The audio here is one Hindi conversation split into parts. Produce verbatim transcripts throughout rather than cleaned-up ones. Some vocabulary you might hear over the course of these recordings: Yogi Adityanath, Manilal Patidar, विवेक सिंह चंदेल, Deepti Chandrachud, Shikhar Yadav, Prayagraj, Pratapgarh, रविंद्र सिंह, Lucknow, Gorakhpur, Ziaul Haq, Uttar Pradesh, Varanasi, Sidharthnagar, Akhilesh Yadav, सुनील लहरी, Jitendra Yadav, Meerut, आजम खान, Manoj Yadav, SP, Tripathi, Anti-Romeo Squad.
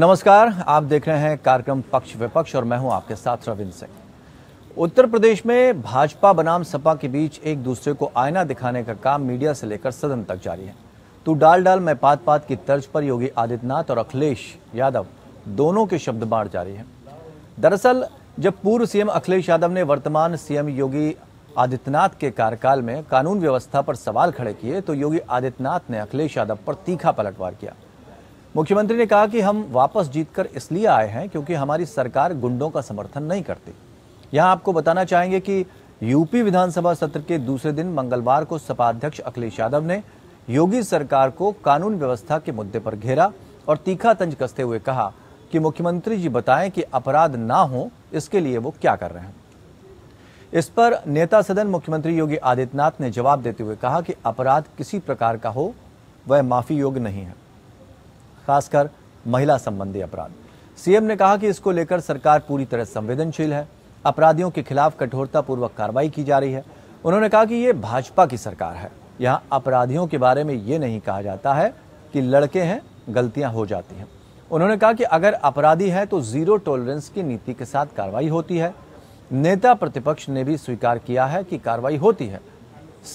नमस्कार, आप देख रहे हैं कार्यक्रम पक्ष विपक्ष और मैं हूं आपके साथ रविंद्र सिंह। उत्तर प्रदेश में भाजपा बनाम सपा के बीच एक दूसरे को आईना दिखाने का काम मीडिया से लेकर सदन तक जारी है। तू डाल डाल मैं पात पात की तर्ज पर योगी आदित्यनाथ और अखिलेश यादव दोनों के शब्द बाढ़ जारी है। दरअसल जब पूर्व सीएम अखिलेश यादव ने वर्तमान सीएम योगी आदित्यनाथ के कार्यकाल में कानून व्यवस्था पर सवाल खड़े किए तो योगी आदित्यनाथ ने अखिलेश यादव पर तीखा पलटवार किया। मुख्यमंत्री ने कहा कि हम वापस जीतकर इसलिए आए हैं क्योंकि हमारी सरकार गुंडों का समर्थन नहीं करती। यहां आपको बताना चाहेंगे कि यूपी विधानसभा सत्र के दूसरे दिन मंगलवार को सपा अध्यक्ष अखिलेश यादव ने योगी सरकार को कानून व्यवस्था के मुद्दे पर घेरा और तीखा तंज कसते हुए कहा कि मुख्यमंत्री जी बताएं कि अपराध ना हो, इसके लिए वो क्या कर रहे हैं। इस पर नेता सदन मुख्यमंत्री योगी आदित्यनाथ ने जवाब देते हुए कहा कि अपराध किसी प्रकार का हो वह माफी योग्य नहीं है, खासकर महिला संबंधी अपराध। सीएम ने कहा कि इसको लेकर सरकार पूरी तरह संवेदनशील है, अपराधियों के खिलाफ कठोरता पूर्वक कार्रवाई की जा रही है। उन्होंने कहा कि ये भाजपा की सरकार है, यहां अपराधियों के बारे में ये नहीं कहा जाता है कि लड़के हैं, गलतियां हो जाती हैं। उन्होंने कहा कि अगर अपराधी है तो जीरो टॉलरेंस की नीति के साथ कार्रवाई होती है। नेता प्रतिपक्ष ने भी स्वीकार किया है कि कार्रवाई होती है।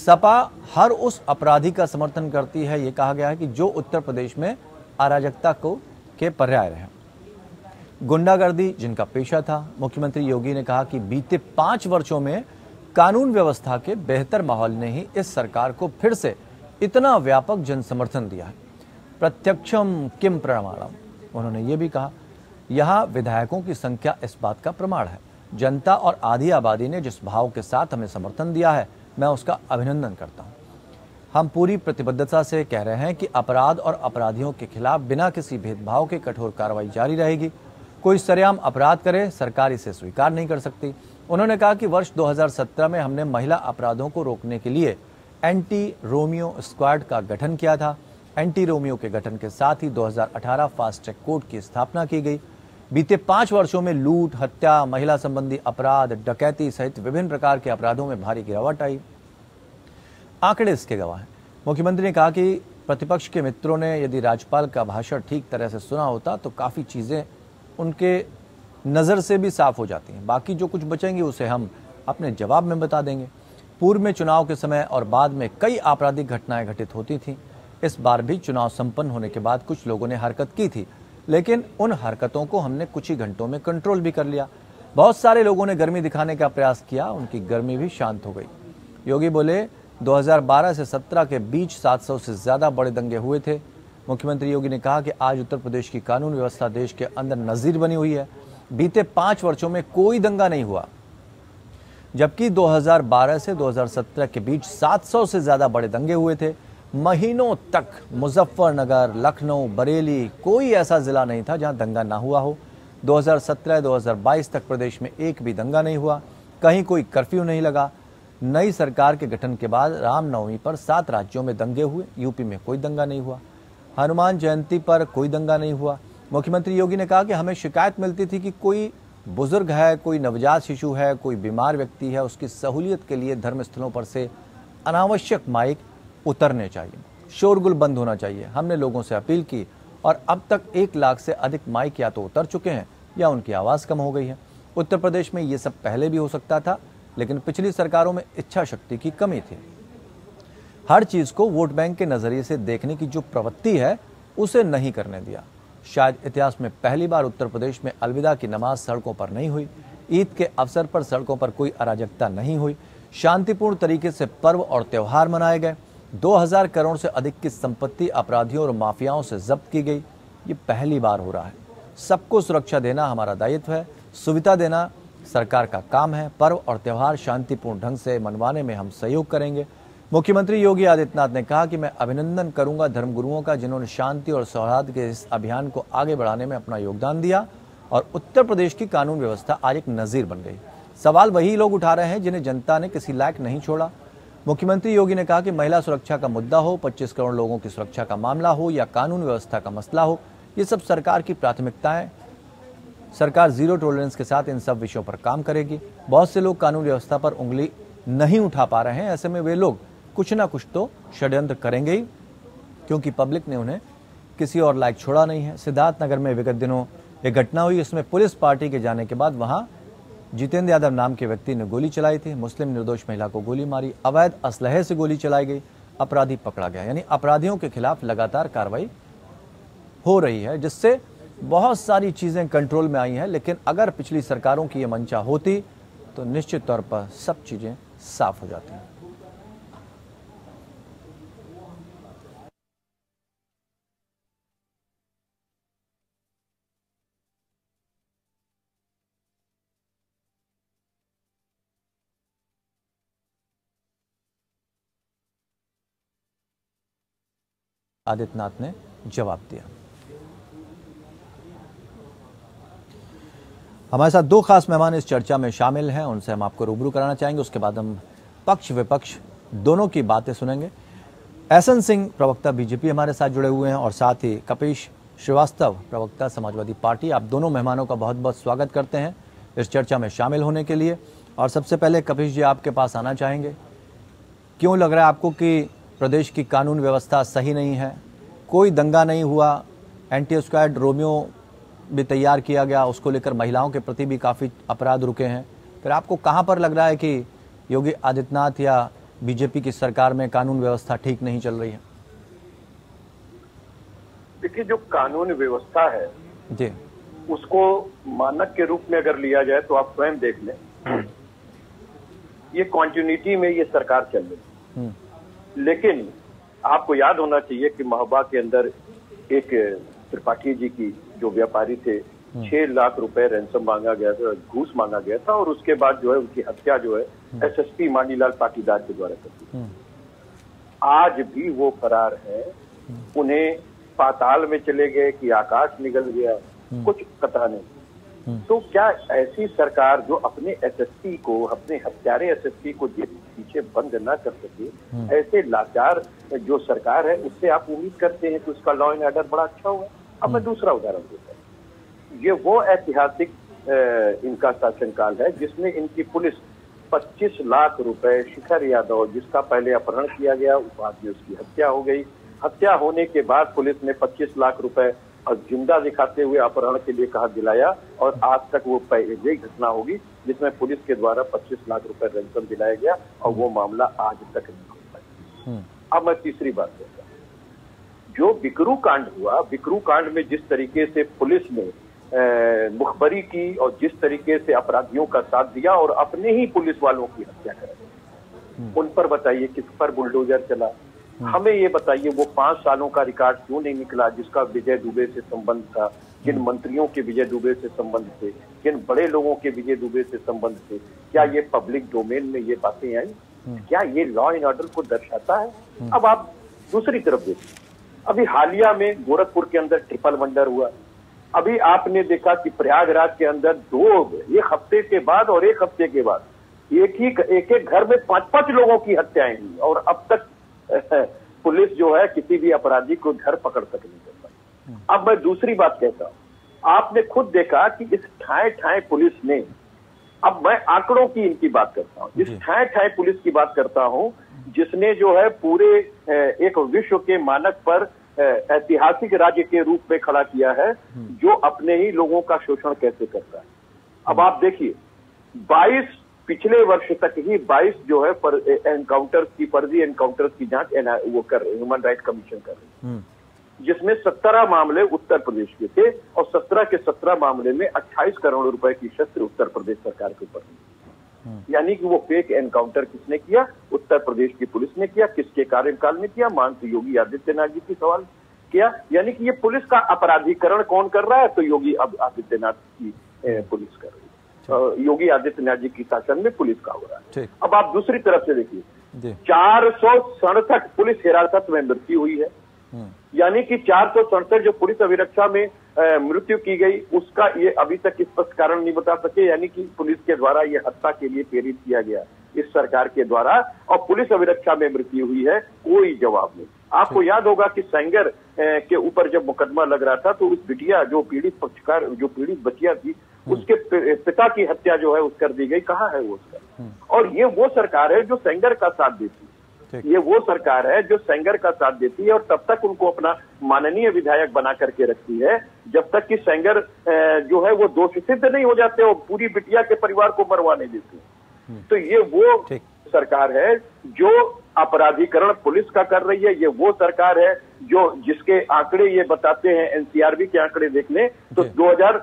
सपा हर उस अपराधी का समर्थन करती है, ये कहा गया है कि जो उत्तर प्रदेश में अराजकता को के पर्याय रहे। गुंडागर्दी जिनका पेशा था, मुख्यमंत्री योगी ने कहा कि बीते पांच वर्षों में कानून व्यवस्था के बेहतर माहौल ने ही इस सरकार को फिर से इतना व्यापक जन समर्थन दिया है। प्रत्यक्षम किम प्रमाणम, उन्होंने ये भी कहा यहाँ विधायकों की संख्या इस बात का प्रमाण है। जनता और आधी आबादी ने जिस भाव के साथ हमें समर्थन दिया है, मैं उसका अभिनंदन करता हूँ। हम पूरी प्रतिबद्धता से कह रहे हैं कि अपराध और अपराधियों के खिलाफ बिना किसी भेदभाव के कठोर कार्रवाई जारी रहेगी। कोई सरेआम अपराध करे, सरकार इसे स्वीकार नहीं कर सकती। उन्होंने कहा कि वर्ष दो हज़ार सत्रह में हमने महिला अपराधों को रोकने के लिए एंटी रोमियो स्क्वाड का गठन किया था। एंटी रोमियो के गठन के साथ ही दो हज़ार अठारह फास्ट ट्रैक कोर्ट की स्थापना की गई। बीते पांच वर्षों में लूट, हत्या, महिला संबंधी अपराध, डकैती सहित विभिन्न प्रकार के अपराधों में भारी गिरावट आई, आंकड़े इसके गवाह हैं। मुख्यमंत्री ने कहा कि प्रतिपक्ष के मित्रों ने यदि राज्यपाल का भाषण ठीक तरह से सुना होता तो काफ़ी चीज़ें उनके नज़र से भी साफ हो जाती हैं। बाकी जो कुछ बचेंगी उसे हम अपने जवाब में बता देंगे। पूर्व में चुनाव के समय और बाद में कई आपराधिक घटनाएं घटित होती थीं। इस बार भी चुनाव संपन्न होने के बाद कुछ लोगों ने हरकत की थी, लेकिन उन हरकतों को हमने कुछ ही घंटों में कंट्रोल भी कर लिया। बहुत सारे लोगों ने गर्मी दिखाने का प्रयास किया, उनकी गर्मी भी शांत हो गई। योगी बोले दो हज़ार बारह से सत्रह के बीच सात सौ से ज़्यादा बड़े दंगे हुए थे। मुख्यमंत्री योगी ने कहा कि आज उत्तर प्रदेश की कानून व्यवस्था देश के अंदर नज़ीर बनी हुई है। बीते पाँच वर्षों में कोई दंगा नहीं हुआ, जबकि दो हज़ार बारह से दो हज़ार सत्रह के बीच सात सौ से ज़्यादा बड़े दंगे हुए थे। महीनों तक मुजफ्फरनगर, लखनऊ, बरेली कोई ऐसा ज़िला नहीं था जहाँ दंगा ना हुआ हो। दो हज़ार सत्रह दो हज़ार बाईस तक प्रदेश में एक भी दंगा नहीं हुआ, कहीं कोई कर्फ्यू नहीं लगा। नई सरकार के गठन के बाद रामनवमी पर सात राज्यों में दंगे हुए, यूपी में कोई दंगा नहीं हुआ। हनुमान जयंती पर कोई दंगा नहीं हुआ। मुख्यमंत्री योगी ने कहा कि हमें शिकायत मिलती थी कि कोई बुजुर्ग है, कोई नवजात शिशु है, कोई बीमार व्यक्ति है, उसकी सहूलियत के लिए धर्मस्थलों पर से अनावश्यक माइक उतरने चाहिए, शोरगुल बंद होना चाहिए। हमने लोगों से अपील की और अब तक एक लाख से अधिक माइक या तो उतर चुके हैं या उनकी आवाज़ कम हो गई है। उत्तर प्रदेश में ये सब पहले भी हो सकता था, लेकिन पिछली सरकारों में इच्छा शक्ति की कमी थी। हर चीज़ को वोट बैंक के नज़रिए से देखने की जो प्रवृत्ति है उसे नहीं करने दिया। शायद इतिहास में पहली बार उत्तर प्रदेश में अलविदा की नमाज सड़कों पर नहीं हुई, ईद के अवसर पर सड़कों पर कोई अराजकता नहीं हुई, शांतिपूर्ण तरीके से पर्व और त्यौहार मनाए गए। दो हज़ार करोड़ से अधिक की संपत्ति अपराधियों और माफियाओं से जब्त की गई, ये पहली बार हो रहा है। सबको सुरक्षा देना हमारा दायित्व है, सुविधा देना सरकार का काम है। पर्व और त्यौहार शांतिपूर्ण ढंग से मनवाने में हम सहयोग करेंगे। मुख्यमंत्री योगी आदित्यनाथ ने कहा कि मैं अभिनंदन करूंगा धर्मगुरुओं का, जिन्होंने शांति और सौहार्द के इस अभियान को आगे बढ़ाने में अपना योगदान दिया और उत्तर प्रदेश की कानून व्यवस्था आज एक नज़ीर बन गई। सवाल वही लोग उठा रहे हैं जिन्हें जनता ने किसी लायक नहीं छोड़ा। मुख्यमंत्री योगी ने कहा कि महिला सुरक्षा का मुद्दा हो, पच्चीस करोड़ लोगों की सुरक्षा का मामला हो या कानून व्यवस्था का मसला हो, ये सब सरकार की प्राथमिकताएं। सरकार जीरो टॉलरेंस के साथ इन सब विषयों पर काम करेगी। बहुत से लोग कानून व्यवस्था पर उंगली नहीं उठा पा रहे हैं, ऐसे में वे लोग कुछ ना कुछ तो षड्यंत्र करेंगे ही, क्योंकि पब्लिक ने उन्हें किसी और लायक छोड़ा नहीं है। सिद्धार्थनगर में विगत दिनों एक घटना हुई, इसमें पुलिस पार्टी के जाने के बाद वहां जितेंद्र यादव नाम के व्यक्ति ने गोली चलाई थी। मुस्लिम निर्दोष महिला को गोली मारी, अवैध असलहे से गोली चलाई गई, अपराधी पकड़ा गया। यानी अपराधियों के खिलाफ लगातार कार्रवाई हो रही है, जिससे बहुत सारी चीज़ें कंट्रोल में आई हैं। लेकिन अगर पिछली सरकारों की ये मंशा होती तो निश्चित तौर पर सब चीज़ें साफ हो जाती हैं। आदित्यनाथ ने जवाब दिया। हमारे साथ दो खास मेहमान इस चर्चा में शामिल हैं, उनसे हम आपको रूबरू कराना चाहेंगे। उसके बाद हम पक्ष विपक्ष दोनों की बातें सुनेंगे। एस एन सिंह प्रवक्ता बीजेपी हमारे साथ जुड़े हुए हैं और साथ ही कपीश श्रीवास्तव प्रवक्ता समाजवादी पार्टी। आप दोनों मेहमानों का बहुत बहुत स्वागत करते हैं इस चर्चा में शामिल होने के लिए। और सबसे पहले कपीश जी आपके पास आना चाहेंगे, क्यों लग रहा है आपको कि प्रदेश की कानून व्यवस्था सही नहीं है? कोई दंगा नहीं हुआ, एंटी स्क्वाड रोमियो भी तैयार किया गया, उसको लेकर महिलाओं के प्रति भी काफ़ी अपराध रुके हैं। फिर आपको कहां पर लग रहा है कि योगी आदित्यनाथ या बीजेपी की सरकार में कानून व्यवस्था ठीक नहीं चल रही है? देखिए, जो कानून व्यवस्था है जी, उसको मानक के रूप में अगर लिया जाए तो आप स्वयं देख लें, ये कॉन्टिन्यूटी में ये सरकार चल रही है। लेकिन आपको याद होना चाहिए कि महोबा के अंदर एक त्रिपाठी जी की जो व्यापारी थे, छह लाख रुपए रैंसम मांगा गया था, घूस मांगा गया था, और उसके बाद जो है उनकी हत्या जो है एसएसपी मानीलाल पाटीदार के द्वारा कर दी। आज भी वो फरार है, उन्हें पाताल में चले गए कि आकाश निगल गया, कुछ पता नहीं। तो क्या ऐसी सरकार जो अपने एसएसपी को, अपने हत्यारे एसएसपी को जेल के पीछे बंद ना कर सके, ऐसे लाचार जो सरकार है उससे आप उम्मीद करते हैं कि उसका लॉ एंड ऑर्डर बड़ा अच्छा होगा? अब मैं दूसरा उदाहरण देता हूँ। ये वो ऐतिहासिक इनका शासनकाल है जिसमें इनकी पुलिस पच्चीस लाख रुपए शिखर यादव, जिसका पहले अपहरण किया गया, बाद में उसकी हत्या हो गई। हत्या होने के बाद पुलिस ने पच्चीस लाख रुपए और जिंदा दिखाते हुए अपहरण के लिए कहा दिलाया, और आज तक वो यही घटना होगी जिसमें पुलिस के द्वारा पच्चीस लाख रुपए रैंसम दिलाया गया, और वो मामला आज तक नहीं हो पाया। अब मैं तीसरी बात कहता हूँ, जो बिकरू कांड हुआ, बिकरू कांड में जिस तरीके से पुलिस ने मुखबरी की और जिस तरीके से अपराधियों का साथ दिया और अपने ही पुलिस वालों की हत्या कराई, उन पर बताइए किस पर बुलडोजर चला? हमें ये बताइए वो पांच सालों का रिकॉर्ड क्यों नहीं निकला जिसका विजय दुबे से संबंध था, जिन मंत्रियों के विजय दुबे से संबंध थे, जिन बड़े लोगों के विजय दुबे से संबंध थे? क्या ये पब्लिक डोमेन में ये बातें आई? क्या ये लॉ एंड ऑर्डर को दर्शाता है? अब आप दूसरी तरफ देखिए, अभी हालिया में गोरखपुर के अंदर ट्रिपल वंडर हुआ, अभी आपने देखा कि प्रयागराज के अंदर दो एक हफ्ते के बाद और एक हफ्ते के बाद एक ही एक एक घर में पांच पांच लोगों की हत्याएं हुई, और अब तक पुलिस जो है किसी भी अपराधी को घर पकड़ तक नहीं कर पाई। अब मैं दूसरी बात कहता हूं, आपने खुद देखा कि इस ठाए ठाए पुलिस ने, अब मैं आंकड़ों की इनकी बात करता हूँ, इस ठाए ठाए पुलिस की बात करता हूँ जिसने जो है पूरे एक विश्व के मानक पर ऐतिहासिक राज्य के रूप में खड़ा किया है, जो अपने ही लोगों का शोषण कैसे करता है। अब आप देखिए, बाईस पिछले वर्ष तक ही बाईस जो है पर एनकाउंटर्स की, फर्जी एनकाउंटर्स की जांच वो कर रहे, ह्यूमन राइट कमीशन कर रहे, जिसमें सत्रह मामले उत्तर प्रदेश के थे और सत्रह के सत्रह मामले में अट्ठाईस करोड़ रुपए की शस्त्र उत्तर प्रदेश सरकार के ऊपर। यानी कि वो फेक एनकाउंटर किसने किया? उत्तर प्रदेश की पुलिस ने किया। किसके कार्यकाल में किया? मानस योगी आदित्यनाथ जी की सवाल किया। यानी कि ये पुलिस का अपराधीकरण कौन कर रहा है? तो योगी आदित्यनाथ की पुलिस कर रही है, योगी आदित्यनाथ जी की शासन में पुलिस का हो रहा है। अब आप दूसरी तरफ से देखिए, चार सौ सड़सठ पुलिस हिरासत में मृत्यु हुई है, यानी कि चार सौ सड़सठ जो पुलिस अभिरक्षा में मृत्यु की गई, उसका ये अभी तक स्पष्ट कारण नहीं बता सके। यानी कि पुलिस के द्वारा ये हत्या के लिए प्रेरित किया गया इस सरकार के द्वारा, और पुलिस अभिरक्षा में मृत्यु हुई है, कोई जवाब नहीं। आपको याद होगा कि सेंगर के ऊपर जब मुकदमा लग रहा था तो उस बिटिया जो पीड़ित पक्षकार जो पीड़ित बचिया थी, उसके पिता की हत्या जो है उस कर दी गई। कहाँ है वो उसका? और ये वो सरकार है जो सेंगर का साथ देती है, ये वो सरकार है जो सेंगर का साथ देती है, और तब तक उनको अपना माननीय विधायक बना करके रखी है, जब तक कि सेंगर जो है वो दोष सिद्ध नहीं हो जाते और पूरी बिटिया के परिवार को मरवाने देते। तो ये वो सरकार है जो अपराधीकरण पुलिस का कर रही है, ये वो सरकार है जो जिसके आंकड़े ये बताते हैं, एनसीआरबी के आंकड़े देख लें तो दो हज़ार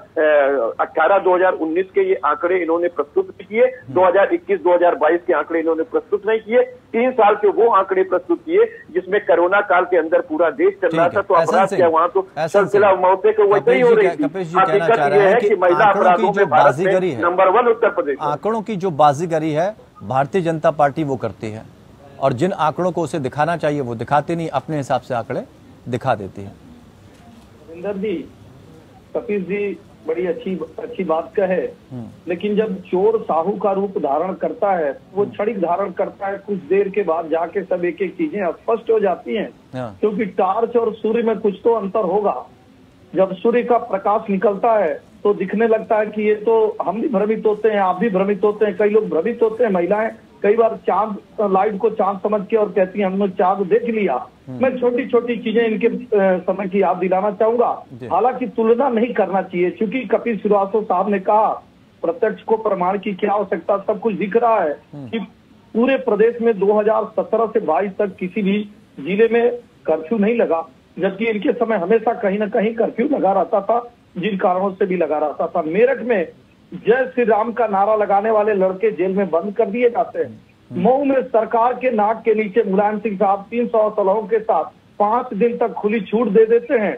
अठारह दो हज़ार उन्नीस के ये आंकड़े इन्होंने प्रस्तुत नहीं किए, दो हज़ार इक्कीस दो हज़ार बाईस के आंकड़े इन्होंने प्रस्तुत नहीं किए, तीन साल के वो आंकड़े प्रस्तुत किए जिसमें कोरोना काल के अंदर पूरा देश चल रहा था। तो अपराध क्या वहाँ तो सिलसिला मौतें को वैसे ही हो रही थी। हकीकत यह है कि महिला अपराधों में भारत में नंबर वन उत्तर प्रदेश। आंकड़ों की जो बाजीगरी है भारतीय जनता पार्टी वो करती है और जिन आंकड़ों को उसे दिखाना चाहिए वो दिखाती नहीं, अपने हिसाब से आंकड़े दिखा देती है। रविंदर जी, कपिश जी बड़ी अच्छी अच्छी बात कहे, लेकिन जब चोर साहू का रूप धारण करता है, वो छड़ी धारण करता है, कुछ देर के बाद जाके सब एक एक चीजें स्पष्ट हो जाती हैं, क्योंकि टार्च और सूर्य में कुछ तो अंतर होगा। जब सूर्य का प्रकाश निकलता है तो दिखने लगता है कि ये तो हम भी भ्रमित होते हैं, आप भी भ्रमित होते हैं, कई लोग भ्रमित होते हैं, महिलाएं कई बार चांद लाइट को चांद समझ के और कहती है हमने चांद देख लिया। मैं छोटी छोटी चीजें इनके समय की याद दिलाना चाहूंगा। हालांकि तुलना नहीं करना चाहिए, क्योंकि कपिश श्रीवास्तव साहब ने कहा प्रत्यक्ष को प्रमाण की क्या आवश्यकता, सब कुछ दिख रहा है कि पूरे प्रदेश में दो हज़ार सत्रह से बाईस तक किसी भी जिले में कर्फ्यू नहीं लगा, जबकि इनके समय हमेशा कहीं ना कहीं कर्फ्यू लगा रहता था, जिन कारणों से भी लगा रहता था। मेरठ में जय श्री राम का नारा लगाने वाले लड़के जेल में बंद कर दिए जाते हैं। मऊ में सरकार के नाक के नीचे मुलायम सिंह साहब तीन सौ सलाहों के साथ पांच दिन तक खुली छूट दे देते हैं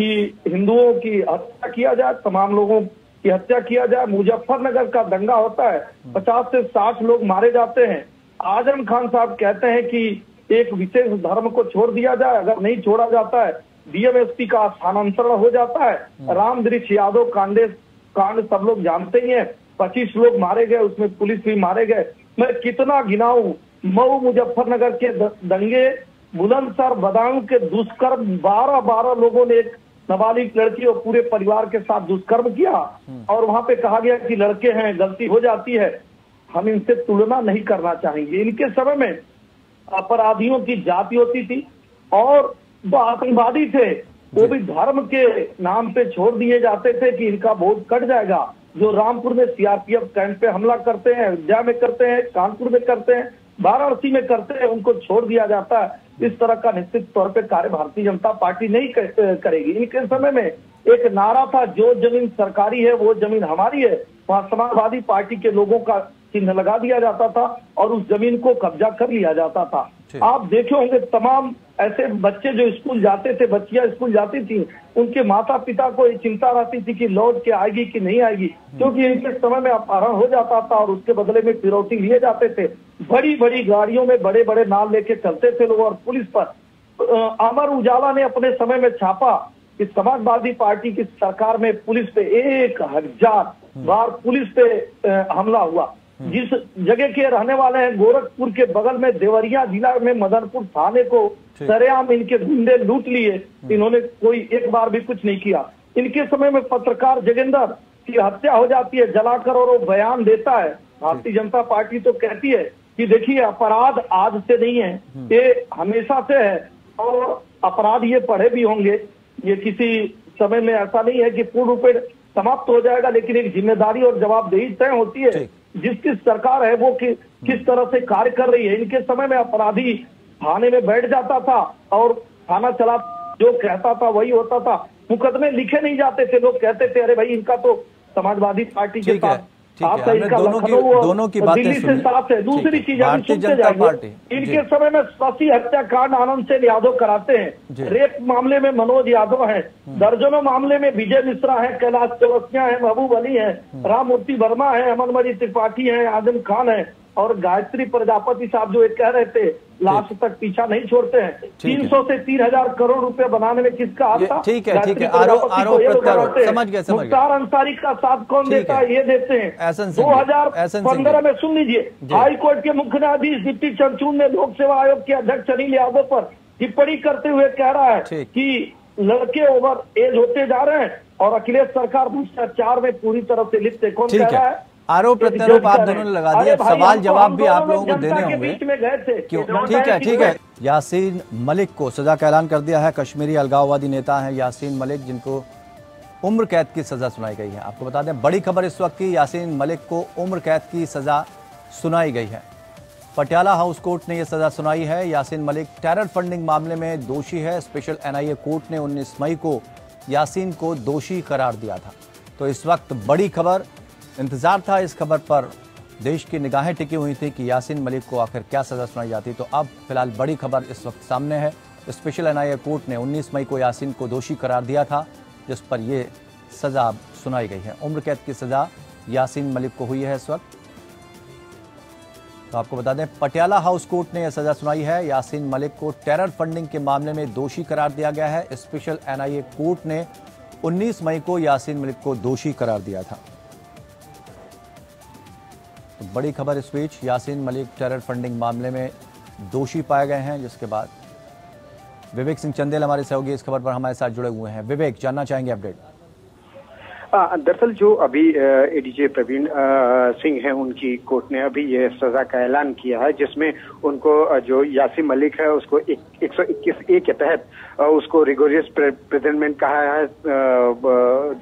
कि हिंदुओं की हत्या किया जाए, तमाम लोगों की हत्या किया जाए। मुजफ्फरनगर का दंगा होता है, पचास से साठ लोग मारे जाते हैं। आजम खान साहब कहते हैं कि एक विशेष धर्म को छोड़ दिया जाए, अगर नहीं छोड़ा जाता है डीएमएसपी का स्थानांतरण हो जाता है। रामदृक्ष यादव कांडे कांड सब लोग जानते ही हैं, पच्चीस लोग मारे गए, उसमें पुलिस भी मारे गए। मैं कितना गिनाऊं, मऊ मुजफ्फरनगर के दंगे, बुलंदशहर बदायूं के दुष्कर्म, बारह बारह लोगों ने एक नाबालिग लड़की और पूरे परिवार के साथ दुष्कर्म किया और वहां पे कहा गया कि लड़के हैं, गलती हो जाती है। हम इनसे तुलना नहीं करना चाहेंगे। इनके समय में अपराधियों की जाति होती थी और वो आतंकवादी थे, वो भी धर्म के नाम पे छोड़ दिए जाते थे कि इनका वोट कट जाएगा। जो रामपुर में सीआरपीएफ कैंप पे हमला करते हैं, अयोध्या में करते हैं, कानपुर में करते हैं, वाराणसी में करते हैं, उनको छोड़ दिया जाता है। इस तरह का निश्चित तौर पे कार्य भारतीय जनता पार्टी नहीं करेगी। इनके समय में एक नारा था, जो जमीन सरकारी है वो जमीन हमारी है, वहाँ समाजवादी पार्टी के लोगों का चिन्ह लगा दिया जाता था और उस जमीन को कब्जा कर लिया जाता था। आप देखे होंगे तमाम ऐसे बच्चे जो स्कूल जाते थे, बच्चियां स्कूल जाती थी, उनके माता पिता को ये चिंता रहती थी कि लौट के आएगी कि नहीं आएगी, क्योंकि इनके समय में अपहरण हो जाता था और उसके बदले में फिरौती लिए जाते थे। बड़ी बड़ी गाड़ियों में बड़े बड़े नाम लेके चलते थे लोग और पुलिस पर। अमर उजाला ने अपने समय में छापा कि समाजवादी पार्टी की सरकार में पुलिस पे एक हजार बार पुलिस पे हमला हुआ। जिस जगह के रहने वाले हैं, गोरखपुर के बगल में देवरिया जिला में मदनपुर थाने को सरेआम इनके गुंडे लूट लिए, इन्होंने कोई एक बार भी कुछ नहीं किया। इनके समय में पत्रकार जोगेंद्र की हत्या हो जाती है जलाकर और वो बयान देता है। भारतीय जनता पार्टी तो कहती है कि देखिए अपराध आज से नहीं है, ये हमेशा से है और अपराध ये पढ़े भी होंगे, ये किसी समय में ऐसा नहीं है कि पूर्ण रूप से समाप्त हो जाएगा, लेकिन एक जिम्मेदारी और जवाबदही तय होती है जिसकी सरकार है वो कि, किस तरह से कार्य कर रही है। इनके समय में अपराधी थाने में बैठ जाता था और थाना चला, जो कहता था वही होता था, मुकदमे लिखे नहीं जाते थे। लोग कहते थे अरे भाई इनका तो समाजवादी पार्टी के साथ साथ है, इनका लखनऊ दिल्ली से साथ है। दूसरी चीज हम सुनते जाएंगे, इनके समय में शशि हत्याकांड आनंद सेन यादव कराते हैं, रेप मामले में मनोज यादव है, दर्जनों मामले में विजय मिश्रा है, कैलाश चौरसिया है, महबूब अली है, राममूर्ति वर्मा है, अमनमणि त्रिपाठी है, आजम खान है और गायत्री प्रजापति साहब जो कह रहे थे लास्ट तक पीछा नहीं छोड़ते हैं। तीन सौ से तीन हजार करोड़ रुपए बनाने में किसका हाथ था? ठीक है, ठीक है, आरोप आरोप समझ गए। मुख्तार अंसारी का साथ कौन देता है? ये देते हैं। दो हजार पंद्रह में सुन लीजिए, हाईकोर्ट के मुख्य न्यायाधीश दीप्ति चंद्रचूड़ ने लोक सेवा आयोग के अध्यक्ष अनिल यादव पर टिप्पणी करते हुए कह रहा है कि लड़के ओवर एज होते जा रहे हैं और अखिलेश सरकार भ्रष्टाचार में पूरी तरह से लिप्त है। कौन कह रहा है? आरोप प्रत्यारोप आप दोनों ने लगा दिया, सवाल जवाब भी आप लोगों को देने होंगे क्यों? ठीक है ठीक है। यासीन मलिक को सजा का ऐलान कर दिया है। कश्मीरी अलगाववादी नेता हैं यासीन मलिक, जिनको उम्र कैद की सजा सुनाई गई है। आपको बता दें बड़ी खबर इस वक्त की, यासीन मलिक को उम्र कैद की सजा सुनाई गई है। पटियाला हाउस कोर्ट ने यह सजा सुनाई है। यासीन मलिक टेरर फंडिंग मामले में दोषी है। Special N I A court ने उन्नीस मई को यासीन को दोषी करार दिया था। तो इस वक्त बड़ी खबर, इंतजार था इस खबर पर, देश की निगाहें टिकी हुई थी कि यासीन मलिक को आखिर क्या सजा सुनाई जाती। तो अब फिलहाल बड़ी खबर इस वक्त सामने है। Special N I A court ने उन्नीस मई को यासीन को दोषी करार दिया था, जिस पर यह सजा सुनाई गई है। उम्र कैद की सजा यासीन मलिक को हुई है इस वक्त। तो आपको बता दें पटियाला हाउस कोर्ट ने यह सजा सुनाई है। यासीन मलिक को टेरर फंडिंग के मामले में दोषी करार दिया गया है। Special N I A court ने उन्नीस मई को यासीन मलिक को दोषी करार दिया था। तो बड़ी खबर इस बीच, यासीन मलिक टेरर फंडिंग मामले में दोषी पाए गए हैं, जिसके बाद विवेक सिंह चंदेल हमारे सहयोगी इस खबर पर हमारे साथ जुड़े हुए हैं। विवेक, जानना चाहेंगे अपडेट। दरअसल जो अभी एडीजे प्रवीण सिंह हैं, उनकी कोर्ट ने अभी ये सजा का ऐलान किया है, जिसमें उनको जो यासीन मलिक है उसको एक सौ इक्कीस ए के तहत उसको रिगोरियस प्रिजनमेंट कहा है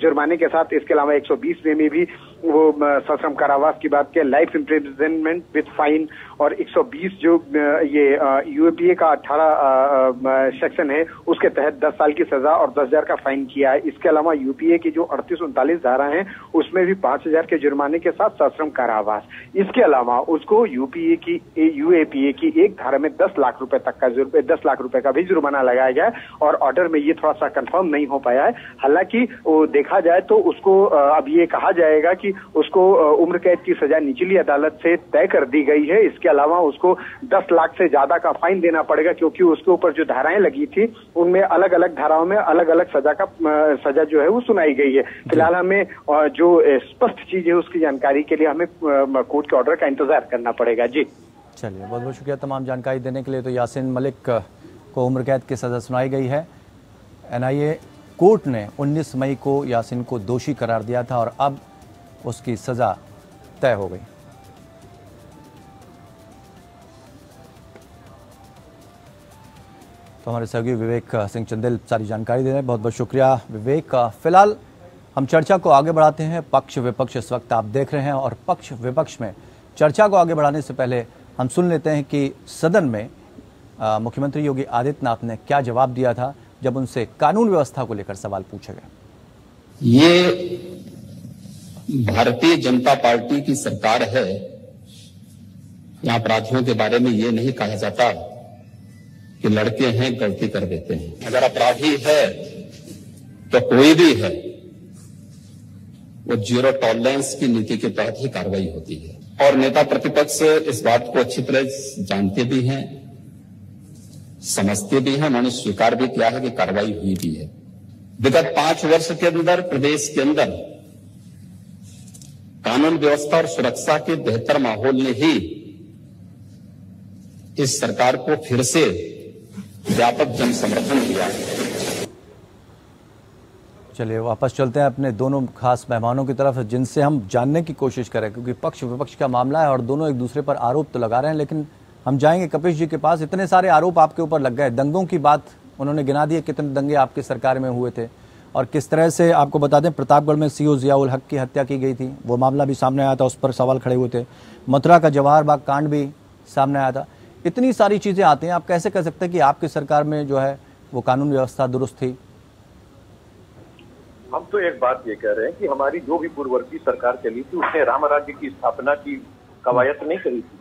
जुर्माने के साथ। इसके अलावा एक सौ बीस में भी वो सश्रम कारावास की बात किया, लाइफ इम्प्रिजनमेंट विद फाइन, और एक सौ बीस जो ये यू ए पी ए का अठारह सेक्शन है उसके तहत दस साल की सजा और दस हज़ार का फाइन किया है। इसके अलावा यू पी ए की जो अड़तीस उनतालीस धारा है उसमें भी पाँच हज़ार के जुर्माने के साथ सश्रम कारावास। इसके अलावा उसको यू पी ए की यू ए पी ए की एक धारा में दस लाख रुपए तक का दस लाख रुपए का भी जुर्माना लगाया गया है। और ऑर्डर में ये थोड़ा सा कंफर्म नहीं हो पाया है, हालांकि वो देखा जाए तो उसको अब ये कहा जाएगा कि उसको उम्र कैद की सजा निचली अदालत से तय कर दी गई है। इसके अलावा उसको दस लाख से ज्यादा का फाइन देना पड़ेगा, क्योंकि उसके ऊपर जो धाराएं लगी थी उनमें अलग अलग धाराओं में अलग अलग सजा का सजा जो है वो सुनाई गई है। फिलहाल हमें जो स्पष्ट चीज है उसकी जानकारी के लिए हमें कोर्ट के ऑर्डर का इंतजार करना पड़ेगा। जी चलिए, बहुत बहुत शुक्रिया तमाम जानकारी देने के लिए। तो यासीन मलिक को उम्र कैद की सजा सुनाई गई है। एन आई ए कोर्ट ने उन्नीस मई को यासीन को दोषी करार दिया था और अब उसकी सजा तय हो गई। तो हमारे सहयोगी विवेक सिंह चंदेल सारी जानकारी दे रहे हैं, बहुत बहुत शुक्रिया विवेक। फिलहाल हम चर्चा को आगे बढ़ाते हैं। पक्ष विपक्ष इस वक्त आप देख रहे हैं, और पक्ष विपक्ष में चर्चा को आगे बढ़ाने से पहले हम सुन लेते हैं कि सदन में मुख्यमंत्री योगी आदित्यनाथ ने क्या जवाब दिया था जब उनसे कानून व्यवस्था को लेकर सवाल पूछे गए। ये भारतीय जनता पार्टी की सरकार है, यहां अपराधियों के बारे में ये नहीं कहा जाता कि लड़के हैं गलती कर देते हैं। अगर अपराधी है तो कोई भी है, वो जीरो टॉलरेंस की नीति के तहत ही कार्रवाई होती है। और नेता प्रतिपक्ष इस बात को अच्छी तरह जानते भी हैं, समझते भी हैं, उन्होंने स्वीकार भी किया है कि कार्रवाई हुई भी है। विगत पांच वर्ष के अंदर प्रदेश के अंदर कानून व्यवस्था और सुरक्षा के बेहतर माहौल ने ही इस सरकार को फिर से व्यापक जन समर्थन दिया। चलिए वापस चलते हैं अपने दोनों खास मेहमानों की तरफ, जिनसे हम जानने की कोशिश करें, क्योंकि पक्ष विपक्ष का मामला है और दोनों एक दूसरे पर आरोप तो लगा रहे हैं। लेकिन हम जाएंगे कपिश जी के पास। इतने सारे आरोप आपके ऊपर लग गए, दंगों की बात उन्होंने गिना दी, कितने दंगे आपकी सरकार में हुए थे और किस तरह से, आपको बता दें प्रतापगढ़ में सीओ जियाउल हक की हत्या की गई थी, वो मामला भी सामने आया था, उस पर सवाल खड़े हुए थे। मथुरा का जवाहर बाग कांड भी सामने आया था। इतनी सारी चीज़ें आती हैं, आप कैसे कह सकते हैं कि आपकी सरकार में जो है वो कानून व्यवस्था दुरुस्त थी? हम तो एक बात ये कह रहे हैं कि हमारी जो भी पूर्ववर्ती सरकार चली थी उसने राम राज्य की स्थापना की कवायद नहीं करी थी,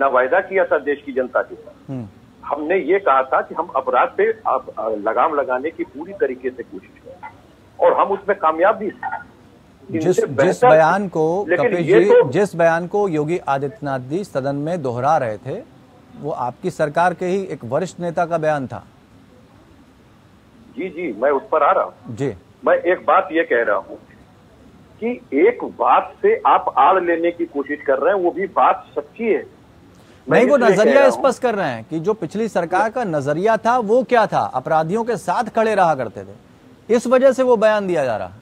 ना वायदा किया था देश की जनता के साथ। हमने ये कहा था कि हम अपराध पे लगाम लगाने की पूरी तरीके से कोशिश करें और हम उसमें कामयाब भी थे। जिस, जिस बयान को कपिश जी तो, जिस बयान को योगी आदित्यनाथ जी सदन में दोहरा रहे थे वो आपकी सरकार के ही एक वरिष्ठ नेता का बयान था। जी जी मैं उस पर आ रहा हूँ। जी मैं एक बात ये कह रहा हूँ कि एक बात से आप आड़ लेने की कोशिश कर रहे हैं, वो भी बात सच्ची है। नहीं, वो नजरिया स्पष्ट कर रहे हैं कि जो पिछली सरकार का नजरिया था वो क्या था, अपराधियों के साथ खड़े रहा करते थे, इस वजह से वो बयान दिया जा रहा।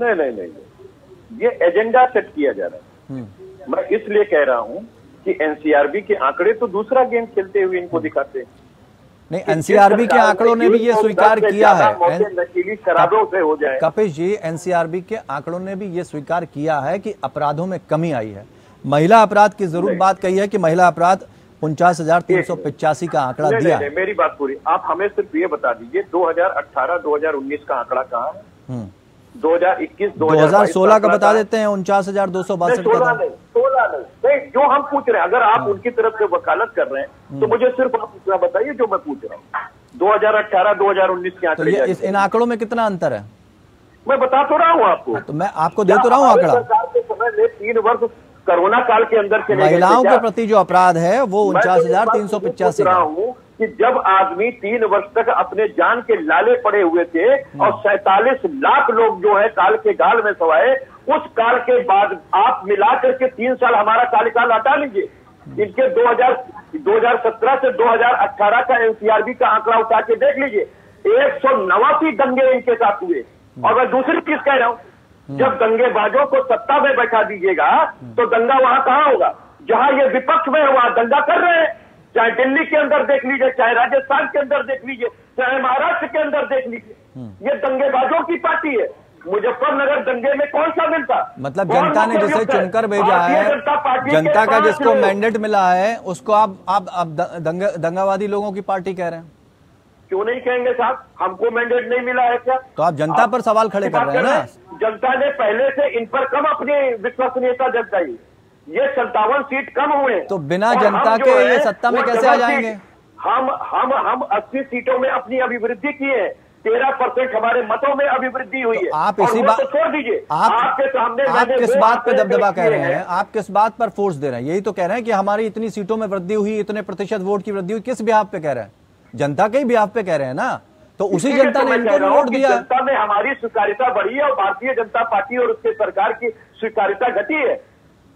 नहीं नहीं नहीं, ये एजेंडा सेट किया जा रहा है। मैं इसलिए कह रहा हूँ कि एनसीआरबी के आंकड़े तो दूसरा गेम खेलते हुए इनको दिखाते हैं। नहीं, एनसीआरबी के आंकड़ों ने भी ये स्वीकार किया है, नशीली शराबों से हो जाए। कपिश जी, एनसीआरबी के आंकड़ों ने भी ये स्वीकार किया है कि अपराधों में कमी आई है। महिला अपराध की जरूर बात कही है कि महिला अपराध उनचास हजार तीन सौ पिचासी का आंकड़ा दिया। मेरी बात पूरी, आप हमें सिर्फ ये बता दीजिए दो हजार अठारह दो हजार उन्नीस का आकड़ा कहाँ है? दो हजार इक्कीस दो हजार सोलह का बता देते हैं, उनचास हजार दो सौ बासठ सोलह नहीं सोलह नहीं। जो हम पूछ रहे हैं, अगर आप उनकी तरफ से वकालत कर रहे हैं तो मुझे सिर्फ आप इतना बताइए जो मैं पूछ रहा हूँ। दो हजार अठारह दो हजार उन्नीस के आंकड़े, इन आंकड़ों में कितना अंतर है? मैं बता तो रहा हूँ आपको, तो मैं आपको दे तो रहा हूँ आंकड़ा। सरकार के समय में तीन वर्ष कोरोना काल के अंदर से महिलाओं के प्रति जो अपराध है वो उनचास हजार तीन सौ पिचासी रहा हूँ कि जब आदमी तीन वर्ष तक अपने जान के लाले पड़े हुए थे और सैतालीस लाख लोग जो है काल के गाल में सवाए, उस काल के बाद आप मिला करके तीन साल हमारा कार्यकाल हटा लीजिए, इनके दो हजार सत्रह से दो हजार अठारह का एनसीआरबी का आंकड़ा उठा के देख लीजिए, एक सौ नवासी दंगे इनके साथ हुए। और मैं दूसरी चीज कह रहा हूँ, जब दंगेबाजों को सत्ता में बैठा दीजिएगा तो दंगा वहाँ कहाँ होगा? जहाँ ये विपक्ष में है वहाँ दंगा कर रहे हैं, चाहे दिल्ली के अंदर देख लीजिए, चाहे राजस्थान के अंदर देख लीजिए, चाहे महाराष्ट्र के अंदर देख लीजिए, ये दंगेबाजों की पार्टी है। मुजफ्फरनगर दंगे में कौन सा मिलता? मतलब जनता ने जिसे चुनकर भेजा है, जनता का जिसको मैंडेट मिला है, उसको आप आप आप दंगावादी लोगों की पार्टी कह रहे हैं? क्यों नहीं कहेंगे साहब, हमको मैंडेट नहीं मिला है क्या? तो आप जनता पर सवाल खड़े कर रहे हैं ना। जनता ने पहले से इन पर कम अपनी विश्वसनीयता जताई, ये संतावन सीट कम हुए, तो बिना जनता के ये सत्ता में कैसे आ जाएंगे? हम हम हम अस्सी सीटों में अपनी अभिवृद्धि की है, तेरह परसेंट हमारे मतों में अभिवृद्धि हुई है। तो आप इसी बात छोड़ दीजिए, आपके सामने आप किस बात पे दबदबा कह रहे हैं, आप किस बात पर फोर्स दे रहे हैं? यही तो कह रहे हैं कि हमारी इतनी सीटों में वृद्धि हुई, इतने प्रतिशत वोट की वृद्धि हुई, किस बिहाफ पे कह रहे हैं? जनता के ही बिहाफ पे कह रहे हैं ना, तो उसी जनता ने इनको वोट दिया। जनता में हमारी स्वीकारिता बढ़ी है और भारतीय जनता पार्टी और उसके सरकार की स्वीकारिता घटी है,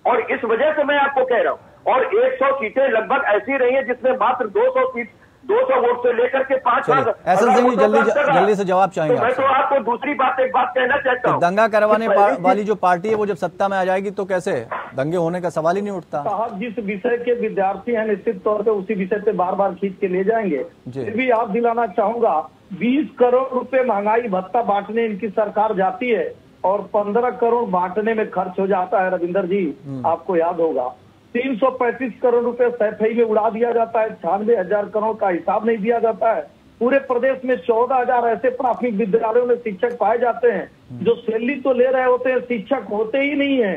और इस वजह से मैं आपको कह रहा हूँ। और सौ सीटें लगभग ऐसी रही है जिसमें मात्र दो सौ सीट दो सौ वोट से लेकर के पांच लाख। एस एन सिंह जी जल्दी जल्दी से जवाब चाहेंगे। तो मैं तो आपको दूसरी बात एक बात कहना चाहता हूँ, दंगा करवाने वाली जो पार्टी है वो जब सत्ता में आ जाएगी तो कैसे दंगे होने का सवाल ही नहीं उठता। साहब, जिस विषय के विद्यार्थी हैं निश्चित तौर पर उसी विषय पे बार बार खींच के ले जाएंगे। फिर भी आप दिलाना चाहूंगा, बीस करोड़ रूपये महंगाई भत्ता बांटने इनकी सरकार जाती है और पंद्रह करोड़ बांटने में खर्च हो जाता है। रविंदर जी, आपको याद होगा तीन सौ पैंतीस करोड़ रुपए सैफई में उड़ा दिया जाता है, छियानवे हजार करोड़ का हिसाब नहीं दिया जाता है। पूरे प्रदेश में चौदह हजार ऐसे प्राथमिक विद्यालयों में शिक्षक पाए जाते हैं जो सैलरी तो ले रहे होते हैं, शिक्षक होते ही नहीं है।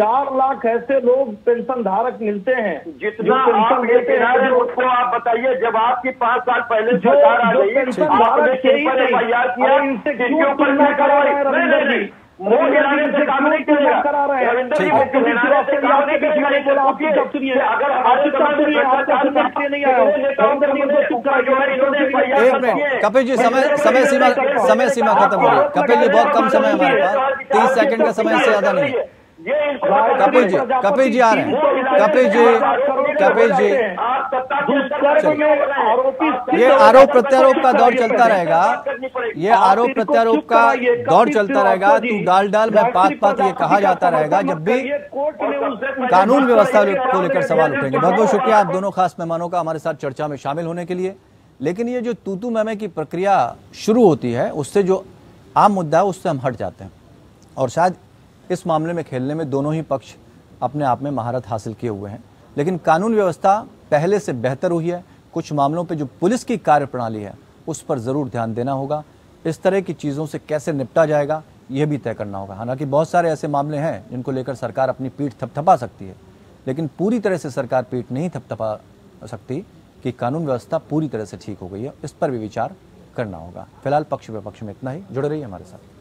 चार लाख ऐसे लोग पेंशन धारक मिलते हैं। जितना आप लेते हैं उसको आप बताइए, जब आपकी पांच साल पहले सरकार आ गई, आपने पेपर तैयार किया, इनसे क्यों पढ़ना करवाई? नहीं नहीं, मोह गिराने से काम नहीं चलेगा। रविंद्र जी, मुख्य नेताओं से काम नहीं करेगा। अगर हमारे समाज में भ्रष्टाचार करते नहीं आए नेताओं के लिए चुका जो है इन्होंने एफ आई आर किए। कपिल जी, समय समय सीमा समय सीमा खत्म हो गई। कपिल जी, बहुत कम समय हमारे पास, तीस सेकंड का समय, इससे ज्यादा नहीं। कपिल जी कपिल जी आ रहे हैं कपिल जी कपिल जी ये आरोप प्रत्यारोप का दौर चलता रहेगा, ये आरोप प्रत्यारोप का दौर चलता रहेगा। तू डाल डाल मैं पात पात ये कहा जाता रहेगा जब भी कानून व्यवस्था को लेकर सवाल उठेंगे। बहुत बहुत शुक्रिया आप दोनों खास मेहमानों का हमारे साथ चर्चा में शामिल होने के लिए। लेकिन ये जो तूतू मैमे की प्रक्रिया शुरू होती है, उससे जो आम मुद्दा है उससे हम हट जाते हैं, और शायद इस मामले में खेलने में दोनों ही पक्ष अपने आप में महारत हासिल किए हुए हैं। लेकिन कानून व्यवस्था पहले से बेहतर हुई है, कुछ मामलों पे जो पुलिस की कार्यप्रणाली है उस पर ज़रूर ध्यान देना होगा। इस तरह की चीज़ों से कैसे निपटा जाएगा यह भी तय करना होगा। हालांकि बहुत सारे ऐसे मामले हैं जिनको लेकर सरकार अपनी पीठ थपथपा सकती है, लेकिन पूरी तरह से सरकार पीठ नहीं थपथपा सकती कि कानून व्यवस्था पूरी तरह से ठीक हो गई है। इस पर भी विचार करना होगा। फिलहाल पक्ष विपक्ष में इतना ही, जुड़े रहिए हमारे साथ।